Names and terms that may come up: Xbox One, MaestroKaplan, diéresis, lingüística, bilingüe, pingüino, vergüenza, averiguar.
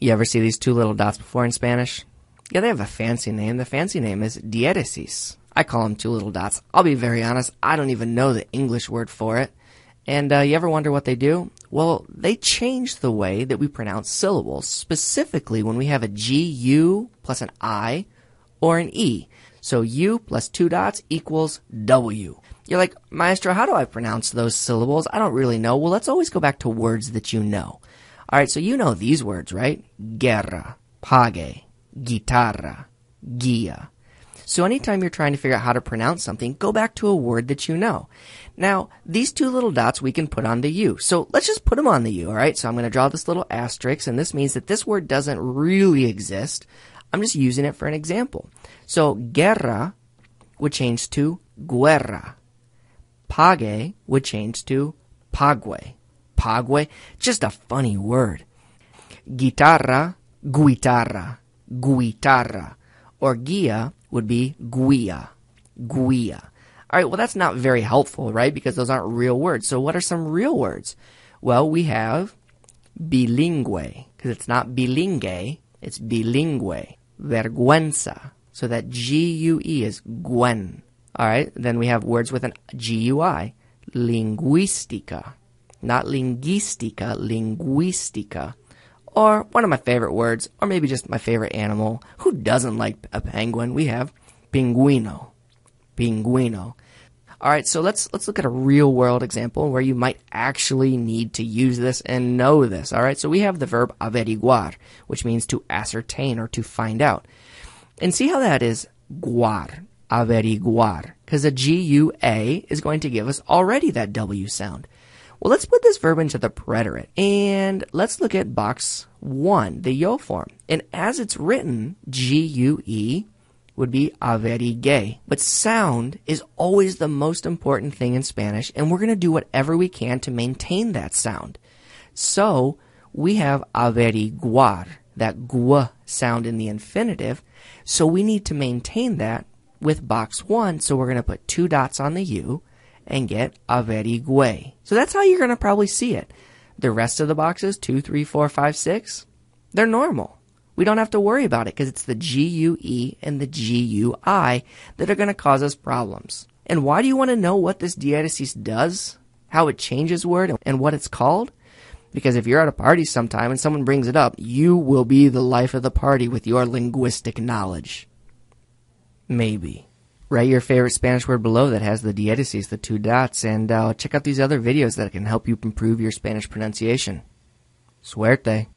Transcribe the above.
You ever see these two little dots before in Spanish? Yeah, they have a fancy name. The fancy name is diéresis. I call them two little dots. I'll be very honest, I don't even know the English word for it. And you ever wonder what they do? Well, they change the way that we pronounce syllables, specifically when we have a G, U, plus an I, or an E. So U plus two dots equals W. You're like, Maestro, how do I pronounce those syllables? I don't really know. Well, let's always go back to words that you know. All right, so you know these words, right? Guerra, pague, guitarra, guía. So anytime you're trying to figure out how to pronounce something, go back to a word that you know. Now, these two little dots we can put on the U. So let's just put them on the U, all right? So I'm going to draw this little asterisk, and this means that this word doesn't really exist. I'm just using it for an example. So guerra would change to guerra. Pague would change to pague. Pague, just a funny word. Guitarra, guitarra, guitarra. Or guía would be guía, guía. All right, well, that's not very helpful, right? Because those aren't real words. So what are some real words? Well, we have bilingüe, because it's not bilingue, it's bilingüe. Vergüenza, so that G-U-E is guen. All right, then we have words with an G-U-I. Lingüística, not lingüística, lingüística. Or one of my favorite words, or maybe just my favorite animal. Who doesn't like a penguin? We have pingüino. Pingüino. All right, so let's look at a real-world example where you might actually need to use this and know this. All right, so we have the verb averiguar, which means to ascertain or to find out. And see how that is guar, averiguar, because a G-U-A is going to give us already that W sound. Well, let's put this verb into the preterite, and let's look at box 1, the yo form. And as it's written, G-U-E would be averigue. But sound is always the most important thing in Spanish, and we're going to do whatever we can to maintain that sound. So we have averiguar, that gu sound in the infinitive, so we need to maintain that with box 1, so we're going to put two dots on the U, and get averigüe. So that's how you're going to probably see it. The rest of the boxes, 2, 3, 4, 5, 6, they're normal. We don't have to worry about it because it's the G-U-E and the G-U-I that are going to cause us problems. And why do you want to know what this diéresis does, how it changes word, and what it's called? Because if you're at a party sometime and someone brings it up, you will be the life of the party with your linguistic knowledge. Maybe. Write your favorite Spanish word below that has the diéresis, the two dots, and check out these other videos that can help you improve your Spanish pronunciation. Suerte!